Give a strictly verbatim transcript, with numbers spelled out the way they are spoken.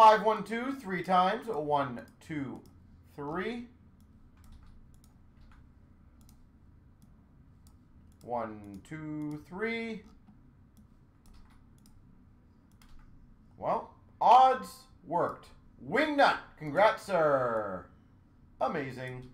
five, one, two, three times. One, two, three. One, two, three. Well, odds worked. Wingnut. Congrats, sir. Amazing.